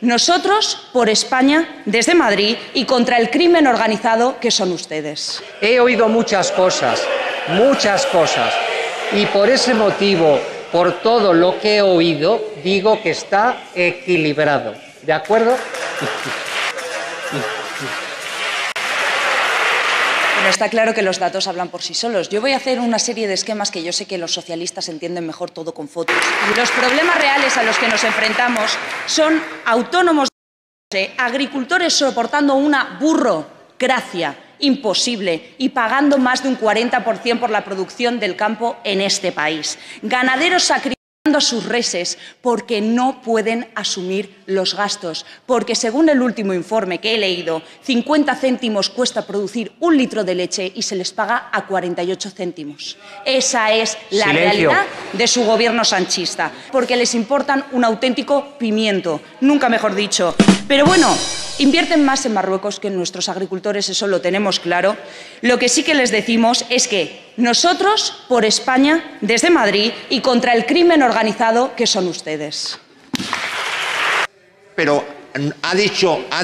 Nosotros por España, desde Madrid, y contra el crimen organizado que son ustedes. He oído muchas cosas, y por ese motivo, por todo lo que he oído, digo que está equilibrado. ¿De acuerdo? Pero está claro que los datos hablan por sí solos. Yo voy a hacer una serie de esquemas que yo sé que los socialistas entienden mejor todo con fotos. Y los problemas reales a los que nos enfrentamos son autónomos, agricultores soportando una burrocracia imposible y pagando más de un 40% por la producción del campo en este país. Ganaderos sacrificados a sus reses porque no pueden asumir los gastos, porque según el último informe que he leído, 50 céntimos cuesta producir un litro de leche y se les paga a 48 céntimos. Esa es la realidad de su gobierno sanchista, porque les importan un auténtico pimiento, nunca mejor dicho. Pero bueno, invierten más en Marruecos que en nuestros agricultores, eso lo tenemos claro. Lo que sí que les decimos es que nosotros, por España, desde Madrid y contra el crimen organizado que son ustedes. Pero ha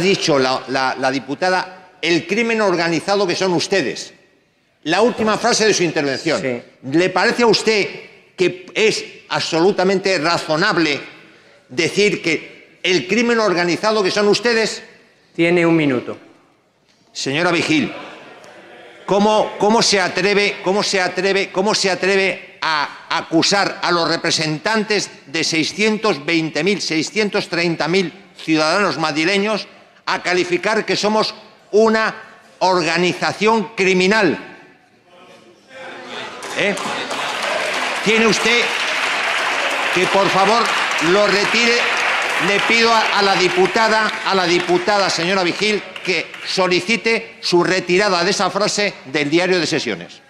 dicho la diputada el crimen organizado que son ustedes. La última frase de su intervención. Sí. ¿Le parece a usted que es absolutamente razonable decir que el crimen organizado que son ustedes? Tiene un minuto. Señora Vigil, ¿cómo se atreve a acusar a los representantes de 620.000, 630.000 ciudadanos madrileños a calificar que somos una organización criminal? ¿Eh? Tiene usted que, por favor, lo retire. Le pido a la diputada señora Vigil, que solicite su retirada de esa frase del diario de sesiones.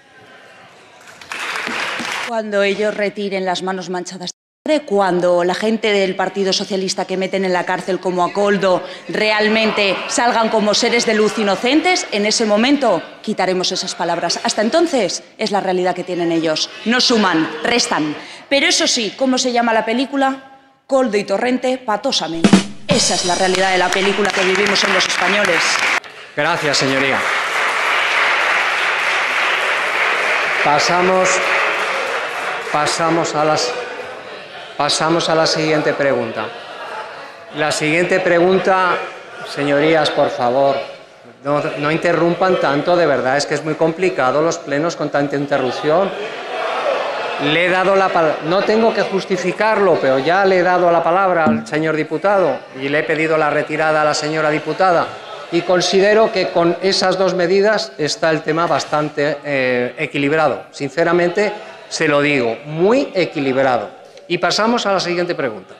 Cuando ellos retiren las manos manchadas de sangre, cuando la gente del Partido Socialista que meten en la cárcel como a Koldo realmente salgan como seres de luz inocentes, en ese momento quitaremos esas palabras. Hasta entonces es la realidad que tienen ellos. No suman, restan. Pero eso sí, ¿cómo se llama la película? Koldo y Torrente, patosamente. Esa es la realidad de la película que vivimos en los españoles. Gracias, señoría. Pasamos a la siguiente pregunta. La siguiente pregunta, señorías, por favor, no interrumpan tanto, de verdad, es que es muy complicado los plenos con tanta interrupción. Le he dado la palabra, no tengo que justificarlo, pero ya le he dado la palabra al señor diputado y le he pedido la retirada a la señora diputada. Y considero que con esas dos medidas está el tema bastante equilibrado. Sinceramente, se lo digo, muy equilibrado. Y pasamos a la siguiente pregunta.